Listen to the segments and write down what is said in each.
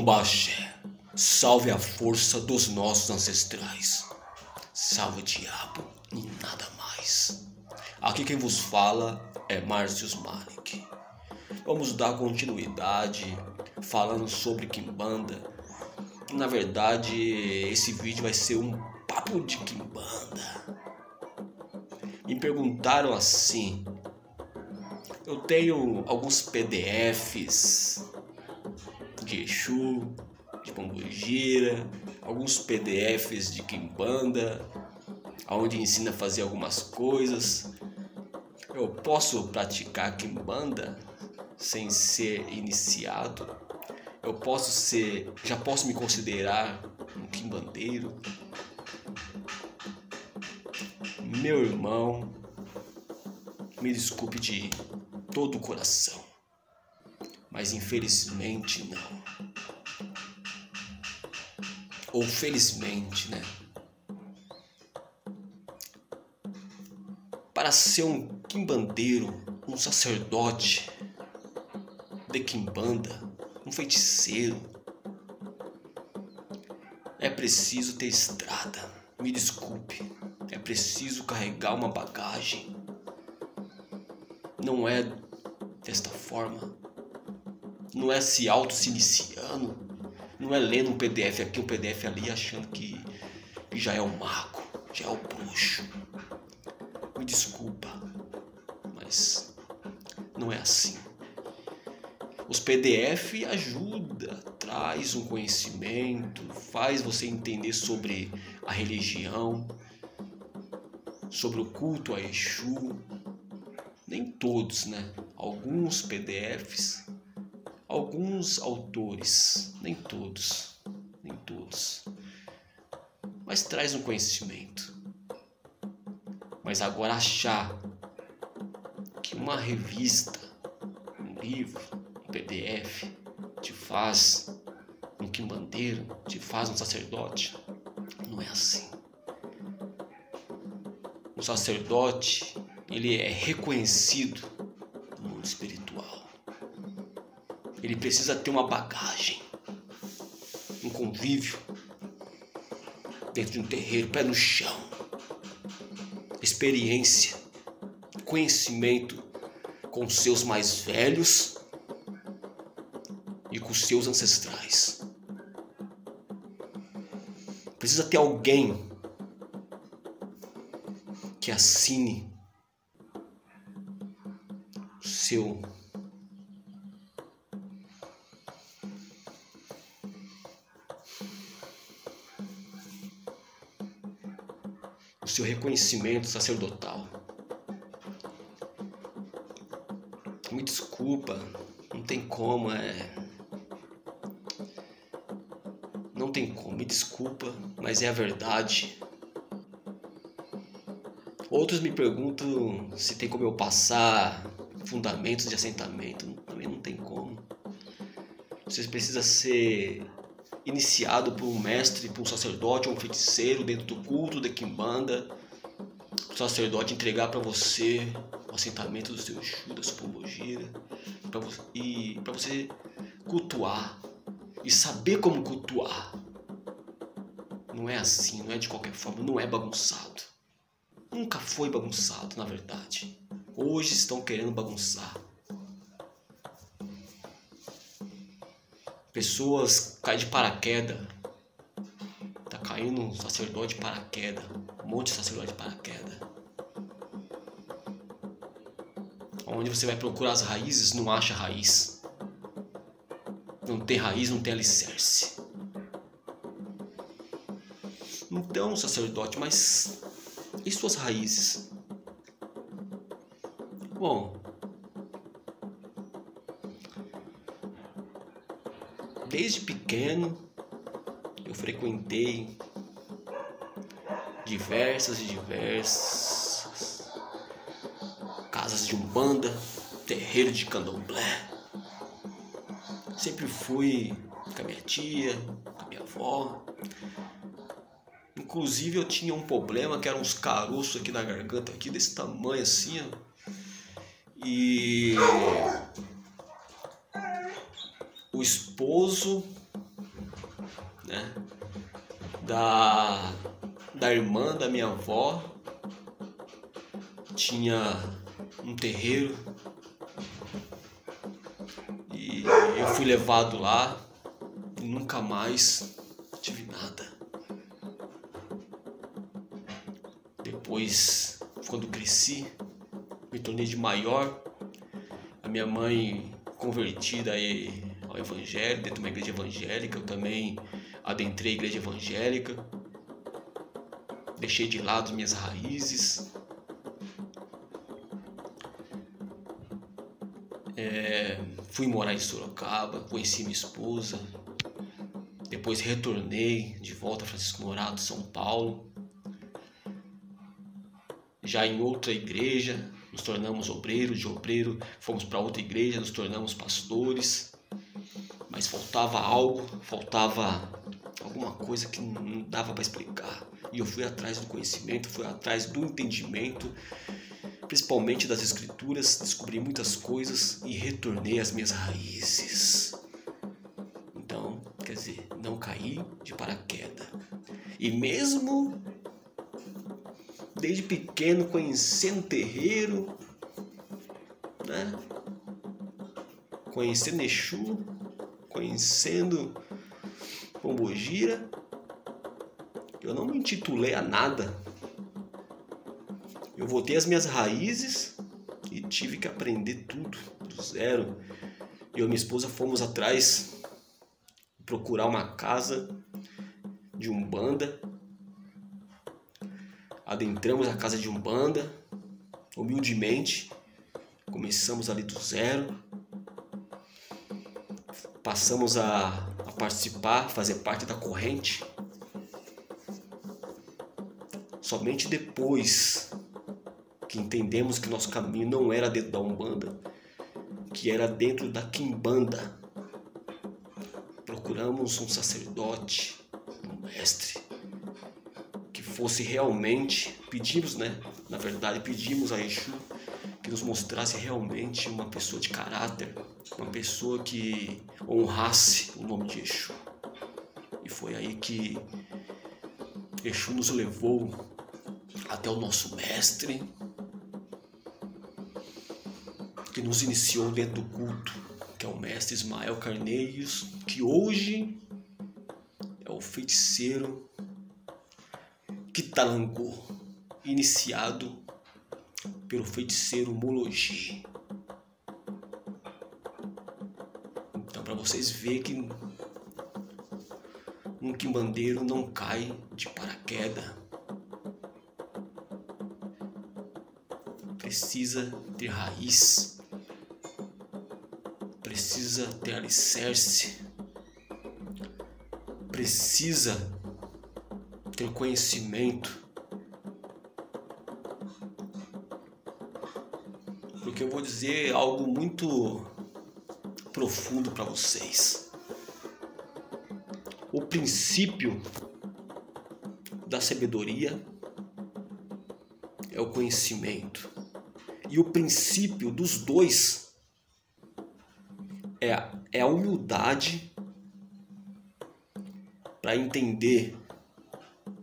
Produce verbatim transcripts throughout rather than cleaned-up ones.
Pombaxé, salve a força dos nossos ancestrais. Salve o diabo e nada mais. Aqui quem vos fala é Marcius Malik. Vamos dar continuidade falando sobre Quimbanda. Na verdade, esse vídeo vai ser um papo de Quimbanda. Me perguntaram assim: eu tenho alguns P D Fs de Exu, de Pombo gira, alguns P D Fs de Quimbanda, onde ensina a fazer algumas coisas. Eu posso praticar Quimbanda sem ser iniciado? Eu posso ser, já posso me considerar um quimbandeiro? Meu irmão, me desculpe de todo o coração, mas infelizmente não. Ou felizmente, né? Para ser um quimbandeiro, um sacerdote de Quimbanda, um feiticeiro, é preciso ter estrada. Me desculpe, é preciso carregar uma bagagem. Não é desta forma. Não é se auto se iniciando. Não é lendo um P D F aqui, um P D F ali, achando que, que já é o mago, já é o bruxo. Me desculpa, mas não é assim. Os P D F ajuda, traz um conhecimento, faz você entender sobre a religião, sobre o culto a Exu. Nem todos, né? Alguns P D Fs, alguns autores, nem todos, nem todos. Mas traz um conhecimento. Mas agora achar que uma revista, um livro, P D F te faz um quimbandeiro, te faz um sacerdote. Não é assim. O sacerdote, ele é reconhecido no mundo espiritual. Ele precisa ter uma bagagem, um convívio dentro de um terreiro, pé no chão, experiência, conhecimento com seus mais velhos e com seus ancestrais. Precisa ter alguém que assine o seu o seu reconhecimento sacerdotal. Me desculpa, não tem como, é Não tem como, me desculpa, mas é a verdade. Outros me perguntam se tem como eu passar fundamentos de assentamento. Também não tem como. Você precisa ser iniciado por um mestre, por um sacerdote ou um feiticeiro dentro do culto de Quimbanda. O sacerdote entregar para você o assentamento do seu Exu, da sua Pombo gira, e para você cultuar. E saber como cultuar. Não é assim, não é de qualquer forma, não é bagunçado. Nunca foi bagunçado, na verdade. Hoje estão querendo bagunçar. Pessoas caem de paraquedas. Tá caindo um sacerdote de paraquedas. Um monte de sacerdote de paraquedas. Onde você vai procurar as raízes, não acha raiz. Não tem raiz, não tem alicerce. Então, sacerdote, mas e suas raízes? Bom, desde pequeno eu frequentei diversas e diversas casas de umbanda, terreiro de candomblé. Sempre fui com a minha tia, com a minha avó. Inclusive eu tinha um problema que eram uns caroços aqui na garganta, aqui desse tamanho assim, ó. E o esposo né? Da, da irmã da minha avó, tinha um terreiro e eu fui levado lá e nunca mais tive nada. Depois, quando cresci, me tornei de maior, a minha mãe convertida aí ao evangelho, dentro de uma igreja evangélica, eu também adentrei a igreja evangélica, deixei de lado minhas raízes. É, fui morar em Sorocaba, conheci minha esposa, depois retornei de volta a Francisco Morato, São Paulo. Já em outra igreja, nos tornamos obreiros, de obreiro fomos para outra igreja, nos tornamos pastores, mas faltava algo, faltava alguma coisa que não dava para explicar. E eu fui atrás do conhecimento, fui atrás do entendimento, principalmente das escrituras, descobri muitas coisas e retornei às minhas raízes. Então, quer dizer, não caí de paraquedas. E mesmo desde pequeno conhecendo terreiro, né? Conhecendo Exu, conhecendo Pombo gira, eu não me intitulei a nada. Eu voltei às minhas raízes e tive que aprender tudo, do zero. Eu e minha esposa fomos atrás procurar uma casa de umbanda. Adentramos a casa de umbanda, humildemente. Começamos ali do zero. Passamos a, a participar, fazer parte da corrente. Somente depois que entendemos que nosso caminho não era dentro da Umbanda, que era dentro da Quimbanda. Procuramos um sacerdote, um mestre, que fosse realmente, pedimos, né? Na verdade, pedimos a Exu que nos mostrasse realmente uma pessoa de caráter, uma pessoa que honrasse o nome de Exu. E foi aí que Exu nos levou até o nosso mestre, que nos iniciou dentro do culto, que é o mestre Ismael Carneiros, que hoje é o feiticeiro Kitalangô, iniciado pelo feiticeiro Moloji. Então, para vocês verem que um quimbandeiro não cai de paraquedas. Precisa ter raiz, precisa ter alicerce, precisa ter conhecimento. Porque eu vou dizer algo muito profundo para vocês. O princípio da sabedoria é o conhecimento. E o princípio dos dois É, é a humildade para entender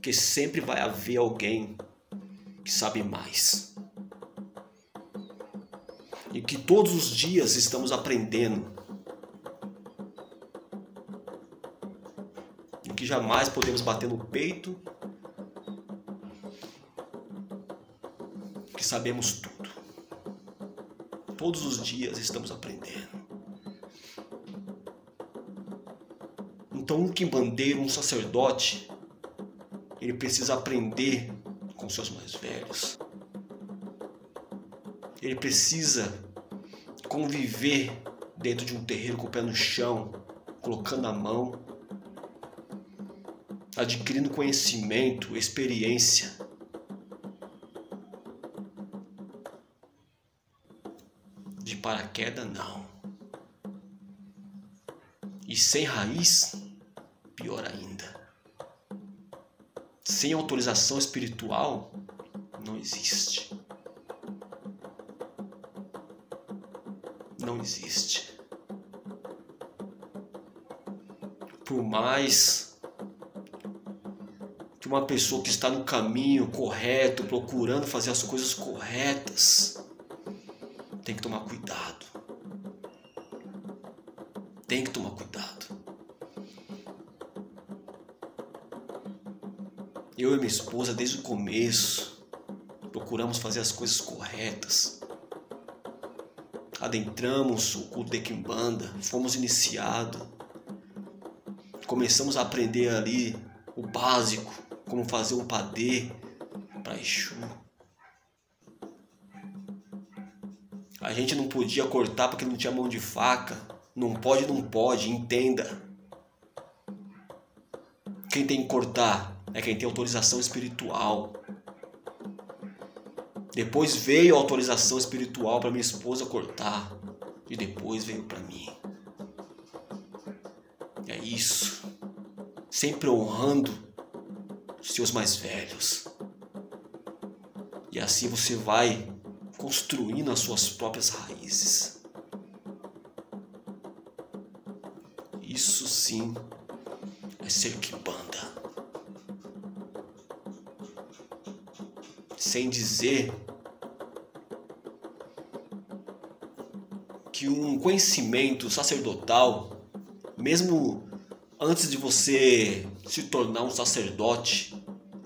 que sempre vai haver alguém que sabe mais. E que todos os dias estamos aprendendo. E que jamais podemos bater no peito que sabemos tudo. Todos os dias estamos aprendendo. Então, um quimbandeiro, um sacerdote, ele precisa aprender com seus mais velhos. Ele precisa conviver dentro de um terreiro com o pé no chão, colocando a mão, adquirindo conhecimento, experiência. De paraquedas, não. E sem raiz, pior ainda. Sem autorização espiritual, não existe. Não existe. Por mais uma pessoa que está no caminho correto, procurando fazer as coisas corretas, tem que tomar cuidado. Tem que tomar cuidado. Eu e minha esposa, desde o começo, procuramos fazer as coisas corretas. Adentramos o culto de Quimbanda, fomos iniciados. Começamos a aprender ali o básico, como fazer um padê para Exu. A gente não podia cortar porque não tinha mão de faca. Não pode, não pode, entenda. Quem tem que cortar é quem tem autorização espiritual. Depois veio a autorização espiritual para minha esposa cortar. E depois veio para mim. É isso. Sempre honrando os seus mais velhos. E assim você vai construindo as suas próprias raízes. Isso sim é ser Quimbanda. Sem dizer que um conhecimento sacerdotal, mesmo antes de você se tornar um sacerdote,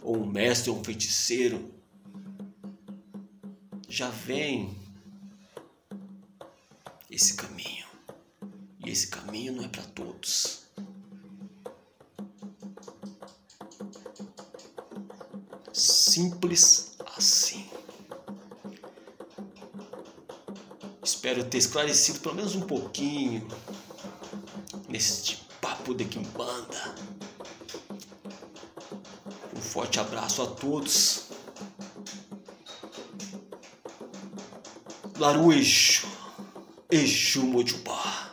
ou um mestre, ou um feiticeiro, já vem esse caminho. E esse caminho não é para todos. Simples assim. Espero ter esclarecido pelo menos um pouquinho neste papo de Quimbanda. Um forte abraço a todos. Laruejo, Exu Mojubá.